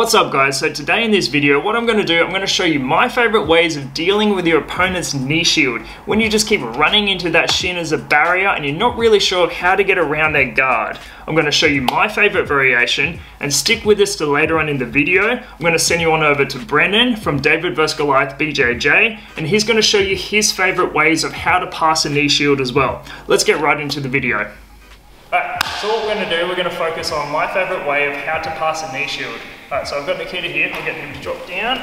What's up guys? So today in this video, what I'm going to do, I'm going to show you my favorite ways of dealing with your opponent's knee shield when you just keep running into that shin as a barrier and you're not really sure how to get around their guard. I'm going to show you my favorite variation and stick with this till later on in the video. I'm going to send you on over to Brennan from David vs Goliath BJJ and he's going to show you his favorite ways of how to pass a knee shield as well. Let's get right into the video. Alright, so what we're going to do, we're going to focus on my favourite way of how to pass a knee shield. Alright, so I've got Nikita here, we'll get him to drop down.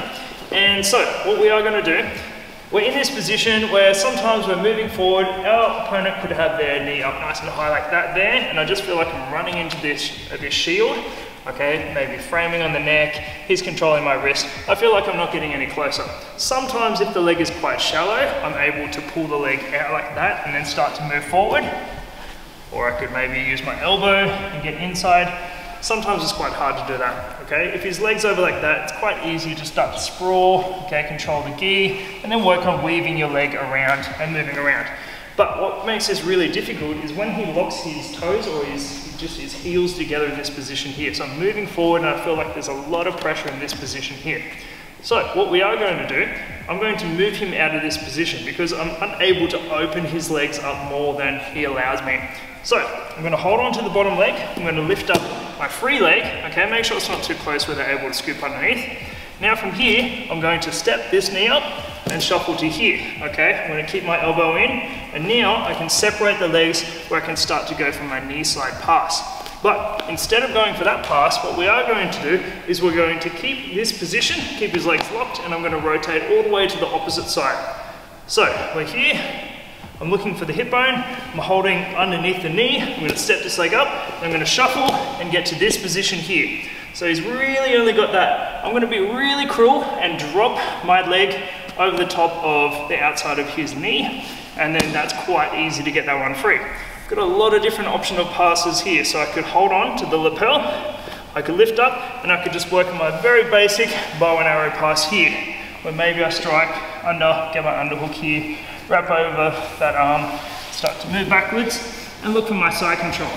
And so, what we are going to do, we're in this position where sometimes we're moving forward, our opponent could have their knee up nice and high like that there, and I just feel like I'm running into this shield, okay, maybe framing on the neck, he's controlling my wrist, I feel like I'm not getting any closer. Sometimes if the leg is quite shallow, I'm able to pull the leg out like that and then start to move forward. Or I could maybe use my elbow and get inside. Sometimes it's quite hard to do that, okay? If his leg's over like that, it's quite easy to start to sprawl, okay, control the gi, and then work on weaving your leg around and moving around. But what makes this really difficult is when he locks his toes or just his heels together in this position here. So I'm moving forward and I feel like there's a lot of pressure in this position here. So what we are going to do, I'm going to move him out of this position because I'm unable to open his legs up more than he allows me. So I'm going to hold on to the bottom leg, I'm going to lift up my free leg, okay, make sure it's not too close where they're able to scoop underneath. Now from here, I'm going to step this knee up and shuffle to here, okay, I'm going to keep my elbow in and now I can separate the legs where I can start to go for my knee slide pass. But instead of going for that pass, what we are going to do is we're going to keep this position, keep his legs locked, and I'm going to rotate all the way to the opposite side. So we're here, I'm looking for the hip bone, I'm holding underneath the knee, I'm going to step this leg up, and I'm going to shuffle and get to this position here. So he's really only got that. I'm going to be really cruel and drop my leg over the top of the outside of his knee, and then that's quite easy to get that one free. Got a lot of different optional passes here, so I could hold on to the lapel, I could lift up, and I could just work on my very basic bow and arrow pass here, where maybe I strike under, get my underhook here, wrap over that arm, start to move backwards, and look for my side control.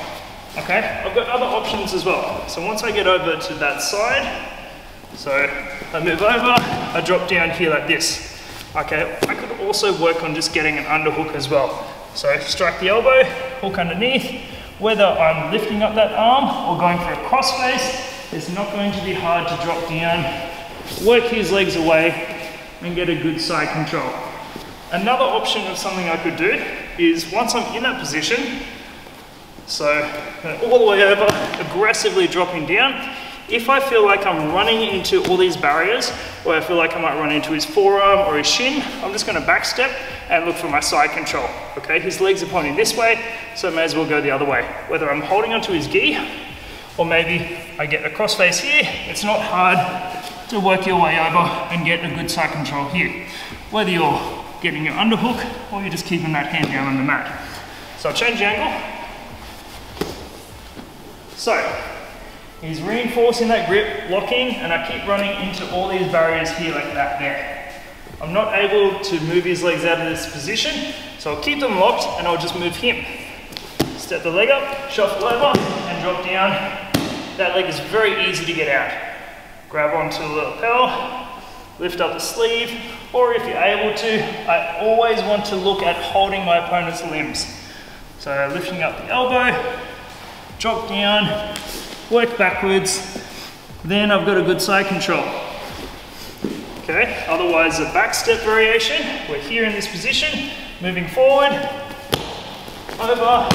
Okay, I've got other options as well. So once I get over to that side, so I move over, I drop down here like this. Okay, I could also work on just getting an underhook as well. So strike the elbow, hook underneath, whether I'm lifting up that arm or going for a cross face, it's not going to be hard to drop down, work his legs away and get a good side control. Another option of something I could do is once I'm in that position, so all the way over, aggressively dropping down. If I feel like I'm running into all these barriers, or I feel like I might run into his forearm or his shin, I'm just going to back step and look for my side control. Okay, his legs are pointing this way, so I may as well go the other way. Whether I'm holding onto his gi, or maybe I get a cross face here, it's not hard to work your way over and get a good side control here. Whether you're getting your underhook, or you're just keeping that hand down on the mat. So I'll change the angle. So, he's reinforcing that grip, locking, and I keep running into all these barriers here like that there. I'm not able to move his legs out of this position, so I'll keep them locked and I'll just move him. Step the leg up, shuffle over, and drop down. That leg is very easy to get out. Grab onto the lapel, lift up the sleeve, or if you're able to, I always want to look at holding my opponent's limbs. So lifting up the elbow, drop down, work backwards, then I've got a good side control. Okay, otherwise a back step variation, we're here in this position, moving forward, over,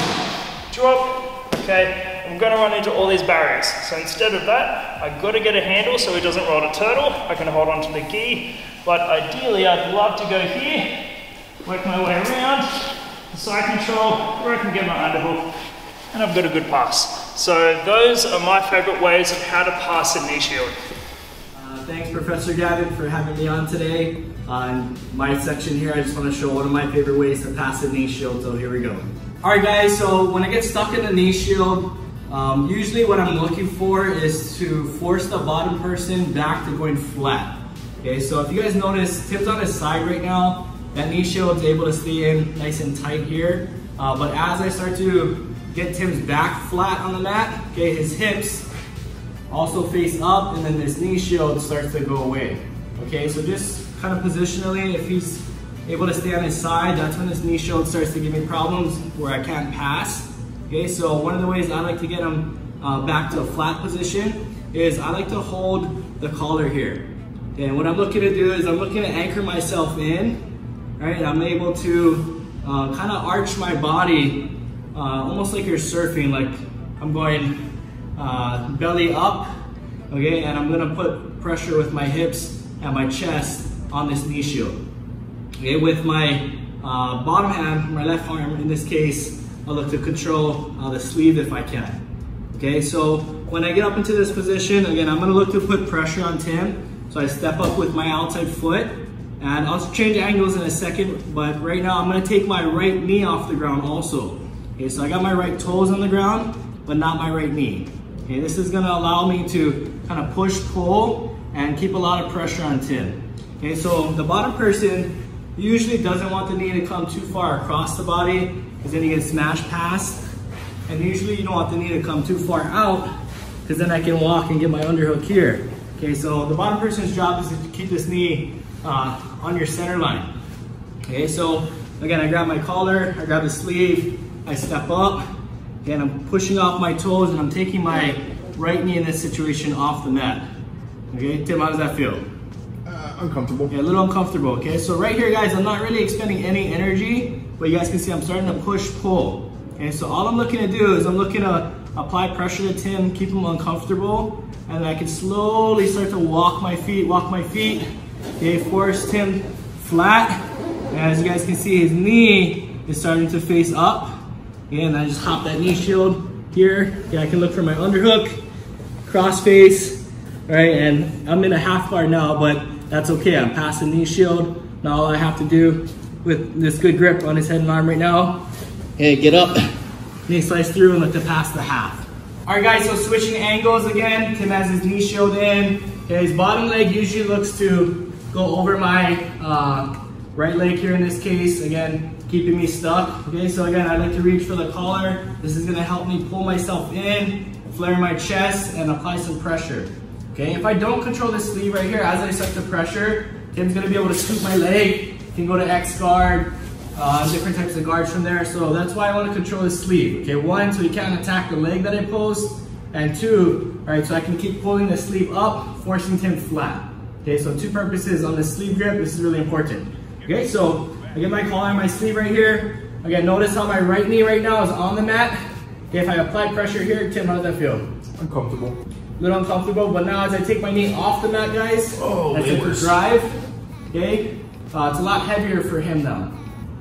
drop, okay, I'm going to run into all these barriers. So instead of that, I've got to get a handle so he doesn't roll a turtle, I can hold on to the gi, but ideally I'd love to go here, work my way around, side control, where I can get my underhook, and I've got a good pass. So those are my favourite ways of how to pass a knee shield. Thanks Professor Gavin for having me on today. On my section here, I just want to show one of my favourite ways to pass a knee shield, so here we go. Alright guys, so when I get stuck in a knee shield, usually what I'm looking for is to force the bottom person back to going flat. Okay, so if you guys notice, Tim's on his side right now, that knee shield is able to stay in nice and tight here, but as I start to get Tim's back flat on the mat, okay, his hips Also face up, and then this knee shield starts to go away. Okay, so just kind of positionally, if he's able to stay on his side, that's when this knee shield starts to give me problems where I can't pass. Okay, so one of the ways I like to get him back to a flat position is I like to hold the collar here. Okay, and what I'm looking to do is I'm looking to anchor myself in, right? I'm able to kind of arch my body, almost like you're surfing, like I'm going belly up, okay? And I'm gonna put pressure with my hips and my chest on this knee shield. Okay, with my bottom hand, my left arm in this case, I look to control the sleeve if I can. Okay, so when I get up into this position, again, I'm gonna look to put pressure on Tim. So I step up with my outside foot, and I'll change angles in a second, but right now I'm gonna take my right knee off the ground also. Okay, so I got my right toes on the ground, but not my right knee. Okay, this is gonna allow me to kind of push, pull, and keep a lot of pressure on Tim. Okay, so the bottom person usually doesn't want the knee to come too far across the body, because then you get smashed past. And usually you don't want the knee to come too far out, because then I can walk and get my underhook here. Okay, so the bottom person's job is to keep this knee on your center line. Okay, so again, I grab my collar, I grab the sleeve, I step up, and I'm pushing off my toes, and I'm taking my right knee in this situation off the mat. Okay, Tim, how does that feel? Uncomfortable. Yeah, a little uncomfortable, okay? So right here, guys, I'm not really expending any energy, but you guys can see I'm starting to push-pull. Okay, so all I'm looking to do is I'm looking to apply pressure to Tim, keep him uncomfortable, and then I can slowly start to walk my feet, okay, force Tim flat. And as you guys can see, his knee is starting to face up. Okay, and I just hop that knee shield here. Okay, I can look for my underhook, cross face, right? And I'm in a half bar now, but that's okay, I'm past the knee shield. Now all I have to do with this good grip on his head and arm right now, hey, get up, knee slice through and look to pass the half. All right guys, so switching angles again, Tim has his knee shield in. Okay, his bottom leg usually looks to go over my right leg here in this case, again, keeping me stuck. Okay, so again, I like to reach for the collar. This is gonna help me pull myself in, flare my chest, and apply some pressure. Okay, if I don't control this sleeve right here, as I set the pressure, Tim's gonna be able to scoop my leg, can go to X guard, different types of guards from there. So that's why I wanna control the sleeve. Okay, one, so he can't attack the leg that I post, and two, all right, so I can keep pulling the sleeve up, forcing Tim flat. Okay, so two purposes on the sleeve grip, this is really important. Okay, so I get my collar on my sleeve right here. Again, notice how my right knee right now is on the mat. Okay, if I apply pressure here, Tim, how does that feel? Uncomfortable. A little uncomfortable, but now as I take my knee off the mat, guys, I take the drive, okay? It's a lot heavier for him now,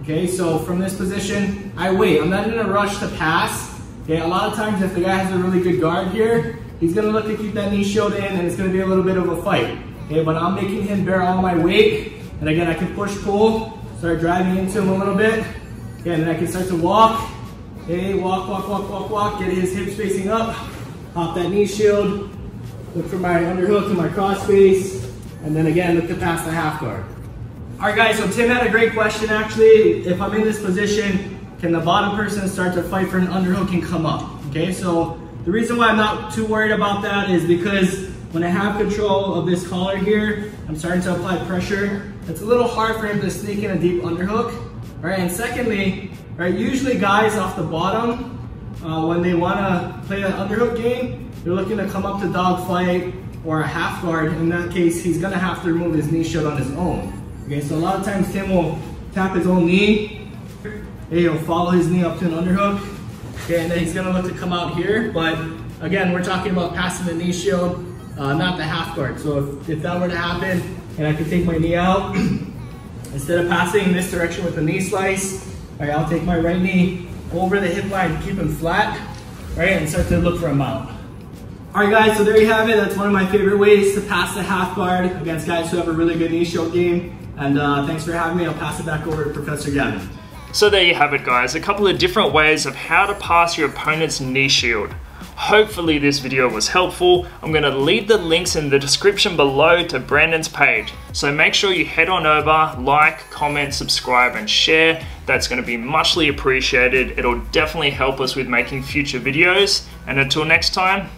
okay? So from this position, I wait. I'm not in a rush to pass, okay? A lot of times if the guy has a really good guard here, he's gonna look to keep that knee shield in, and it's gonna be a little bit of a fight, okay? But I'm making him bear all my weight, and again, I can push, pull, start driving into him a little bit, okay? And then I can start to walk, okay? Walk, walk, walk, walk, walk, get his hips facing up, pop that knee shield, look for my underhook and my cross face, and then again, look to pass the half guard. All right guys, so Tim had a great question actually. If I'm in this position, can the bottom person start to fight for an underhook and come up? Okay, so the reason why I'm not too worried about that is because when I have control of this collar here, I'm starting to apply pressure. It's a little hard for him to sneak in a deep underhook. All right, and secondly, right, usually guys off the bottom, when they want to play an underhook game, they're looking to come up to dog fight or a half guard. In that case, he's going to have to remove his knee shield on his own. Okay, so a lot of times Tim will tap his own knee, and he'll follow his knee up to an underhook, okay, and then he's going to look to come out here. But again, we're talking about passing the knee shield, not the half guard. So if that were to happen, and I could take my knee out, instead of passing in this direction with a knee slice, all right, I'll take my right knee over the hip line, keep him flat, right, and start to look for a mount. All right guys, so there you have it. That's one of my favorite ways to pass the half guard against guys who have a really good knee shield game. And thanks for having me. I'll pass it back over to Professor Gavin. So there you have it guys, a couple of different ways of how to pass your opponent's knee shield. Hopefully this video was helpful. I'm going to leave the links in the description below to Brennan's page. So make sure you head on over, like, comment, subscribe and share. That's going to be muchly appreciated. It'll definitely help us with making future videos. And until next time.